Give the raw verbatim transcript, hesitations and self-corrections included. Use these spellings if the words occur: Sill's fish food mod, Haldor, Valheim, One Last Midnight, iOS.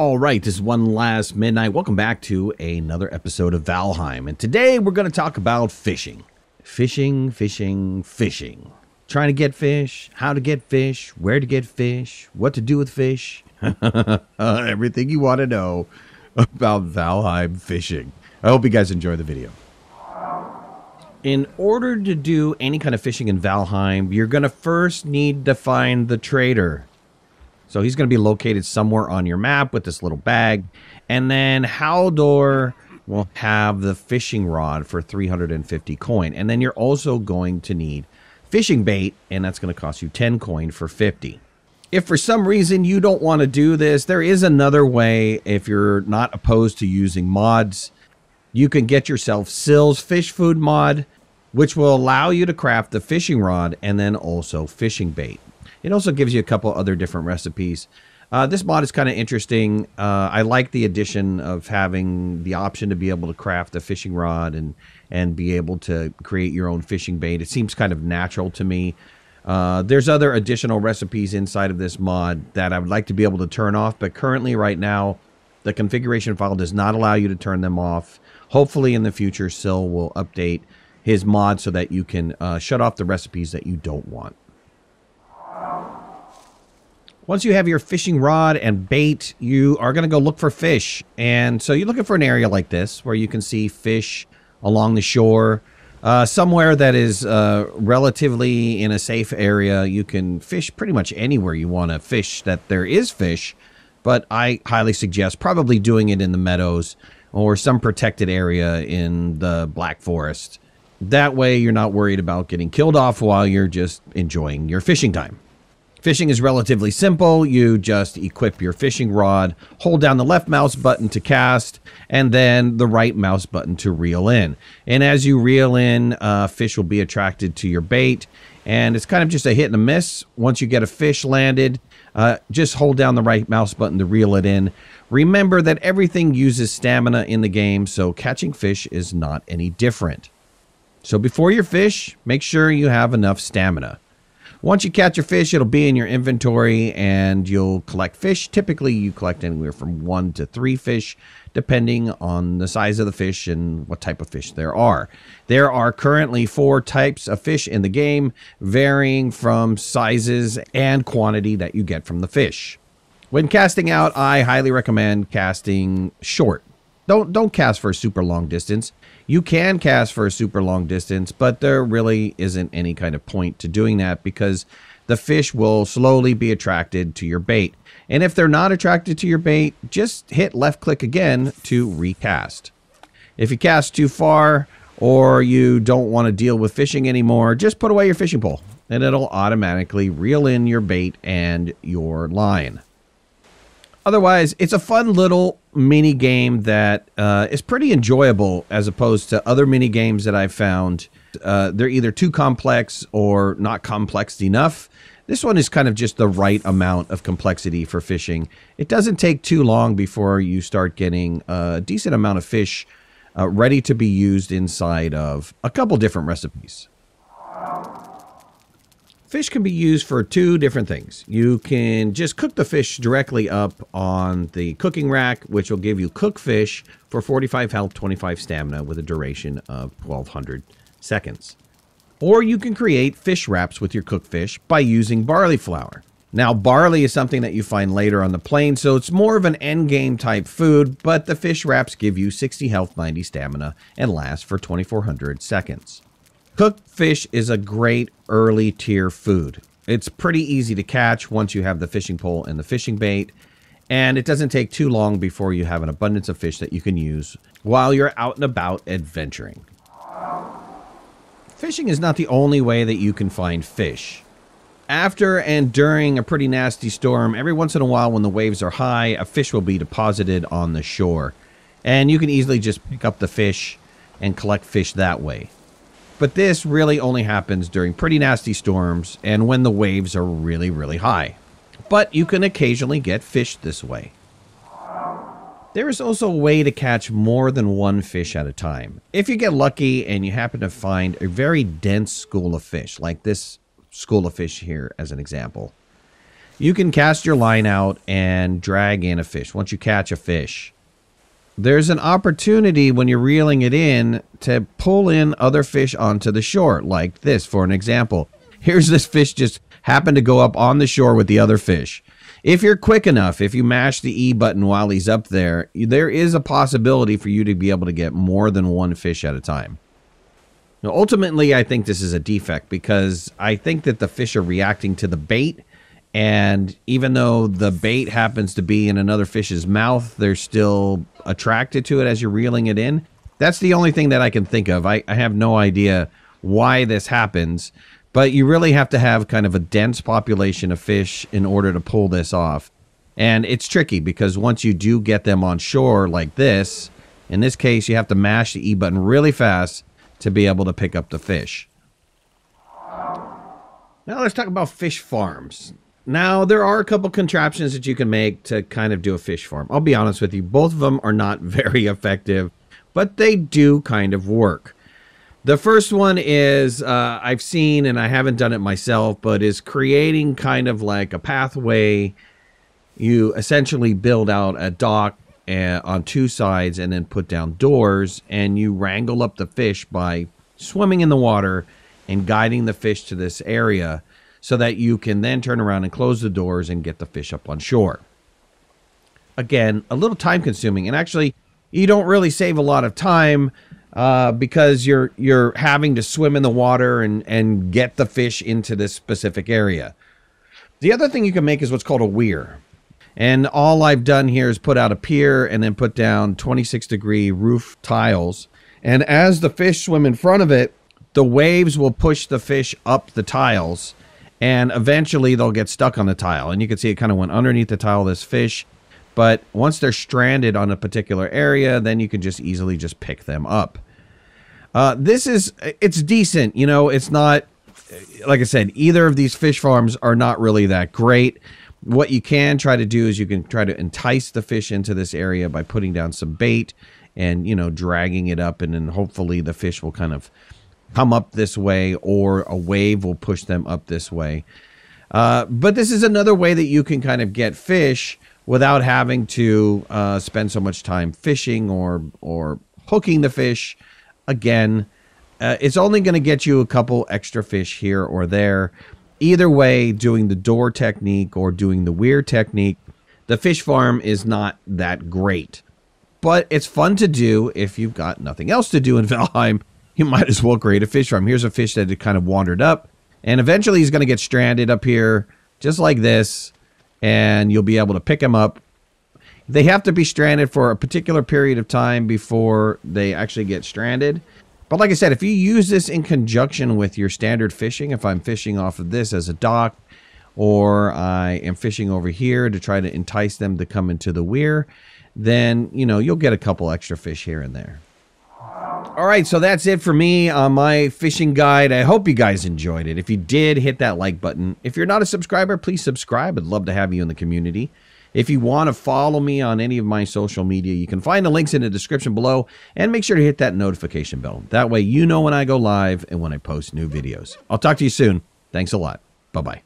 All right, this is One Last Midnight. Welcome back to another episode of Valheim. And today we're going to talk about fishing. Fishing, fishing, fishing. Trying to get fish, how to get fish, where to get fish, what to do with fish. Everything you want to know about Valheim fishing. I hope you guys enjoy the video. In order to do any kind of fishing in Valheim, you're going to first need to find the trader. So he's going to be located somewhere on your map with this little bag. And then Haldor will have the fishing rod for three hundred fifty coin. And then you're also going to need fishing bait, and that's going to cost you ten coin for fifty. If for some reason you don't want to do this, there is another way if you're not opposed to using mods. You can get yourself Sill's fish food mod, which will allow you to craft the fishing rod and then also fishing bait. It also gives you a couple other different recipes. Uh, this mod is kind of interesting. Uh, I like the addition of having the option to be able to craft a fishing rod and, and be able to create your own fishing bait. It seems kind of natural to me. Uh, there's other additional recipes inside of this mod that I would like to be able to turn off, but currently right now, the configuration file does not allow you to turn them off. Hopefully in the future, Sill will update his mod so that you can uh, shut off the recipes that you don't want. Once you have your fishing rod and bait, you are going to go look for fish. And so you're looking for an area like this where you can see fish along the shore. Uh, somewhere that is uh, relatively in a safe area, you can fish pretty much anywhere you want to fish that there is fish. But I highly suggest probably doing it in the meadows or some protected area in the Black Forest. That way you're not worried about getting killed off while you're just enjoying your fishing time. Fishing is relatively simple. You just equip your fishing rod, hold down the left mouse button to cast, and then the right mouse button to reel in. And as you reel in, uh, fish will be attracted to your bait. And it's kind of just a hit and a miss. Once you get a fish landed, uh, just hold down the right mouse button to reel it in. Remember that everything uses stamina in the game, so catching fish is not any different. So before your fish, make sure you have enough stamina. Once you catch your fish, it'll be in your inventory and you'll collect fish. Typically, you collect anywhere from one to three fish, depending on the size of the fish and what type of fish there are. There are currently four types of fish in the game, varying from sizes and quantity that you get from the fish. When casting out, I highly recommend casting short. Don't, don't cast for a super long distance. You can cast for a super long distance, but there really isn't any kind of point to doing that because the fish will slowly be attracted to your bait. And if they're not attracted to your bait, just hit left click again to recast. If you cast too far or you don't want to deal with fishing anymore, just put away your fishing pole and it'll automatically reel in your bait and your line. Otherwise, it's a fun little mini game that uh, is pretty enjoyable as opposed to other mini games that I've found. Uh, they're either too complex or not complex enough. This one is kind of just the right amount of complexity for fishing. It doesn't take too long before you start getting a decent amount of fish uh, ready to be used inside of a couple different recipes. Fish can be used for two different things. You can just cook the fish directly up on the cooking rack, which will give you cooked fish for forty-five health, twenty-five stamina with a duration of twelve hundred seconds. Or you can create fish wraps with your cooked fish by using barley flour. Now, barley is something that you find later on the plain, so it's more of an end game type food, but the fish wraps give you sixty health, ninety stamina, and last for twenty-four hundred seconds. Cooked fish is a great early tier food. It's pretty easy to catch once you have the fishing pole and the fishing bait, and it doesn't take too long before you have an abundance of fish that you can use while you're out and about adventuring. Fishing is not the only way that you can find fish. After and during a pretty nasty storm, every once in a while when the waves are high, a fish will be deposited on the shore, and you can easily just pick up the fish and collect fish that way. But this really only happens during pretty nasty storms and when the waves are really, really high. But you can occasionally get fish this way. There is also a way to catch more than one fish at a time. If you get lucky and you happen to find a very dense school of fish, like this school of fish here as an example, You can cast your line out and drag in a fish. Once you catch a fish, there's an opportunity when you're reeling it in to pull in other fish onto the shore, like this, for an example. Here's this fish just happened to go up on the shore with the other fish. If you're quick enough, if you mash the E button while he's up there, there is a possibility for you to be able to get more than one fish at a time. Now, ultimately, I think this is a defect because I think that the fish are reacting to the bait. And even though the bait happens to be in another fish's mouth, they're still attracted to it as you're reeling it in. That's the only thing that I can think of. I, I have no idea why this happens, but you really have to have kind of a dense population of fish in order to pull this off. And it's tricky because once you do get them on shore like this, in this case, you have to mash the E button really fast to be able to pick up the fish. Now let's talk about fish farms. Now, there are a couple contraptions that you can make to kind of do a fish farm. I'll be honest with you, both of them are not very effective, but they do kind of work. The first one is, uh, I've seen, and I haven't done it myself, but is creating kind of like a pathway. You essentially build out a dock uh, on two sides and then put down doors, and you wrangle up the fish by swimming in the water and guiding the fish to this area, so that you can then turn around and close the doors and get the fish up on shore. Again, a little time consuming, and actually you don't really save a lot of time uh, because you're you're having to swim in the water and, and get the fish into this specific area. The other thing you can make is what's called a weir. And all I've done here is put out a pier and then put down twenty-six degree roof tiles. And as the fish swim in front of it, the waves will push the fish up the tiles, and eventually they'll get stuck on the tile. And you can see it kind of went underneath the tile, this fish. But once they're stranded on a particular area, then you can just easily just pick them up. Uh, this is, it's decent. You know, it's not, like I said, either of these fish farms are not really that great. What you can try to do is you can try to entice the fish into this area by putting down some bait and, you know, dragging it up. And then hopefully the fish will kind of come up this way, or a wave will push them up this way. Uh, but this is another way that you can kind of get fish without having to uh, spend so much time fishing or, or hooking the fish. Again, uh, it's only going to get you a couple extra fish here or there. Either way, doing the door technique or doing the weir technique, the fish farm is not that great. But it's fun to do if you've got nothing else to do in Valheim. You might as well create a fish farm. Here's a fish that had kind of wandered up, and eventually he's going to get stranded up here just like this, and you'll be able to pick him up. They have to be stranded for a particular period of time before they actually get stranded. But like I said, if you use this in conjunction with your standard fishing, if I'm fishing off of this as a dock, or I am fishing over here to try to entice them to come into the weir, then, you know, you'll get a couple extra fish here and there. All right, so that's it for me on my fishing guide. I hope you guys enjoyed it. If you did, hit that like button. If you're not a subscriber, please subscribe. I'd love to have you in the community. If you want to follow me on any of my social media, you can find the links in the description below, and make sure to hit that notification bell. That way you know when I go live and when I post new videos. I'll talk to you soon. Thanks a lot. Bye-bye.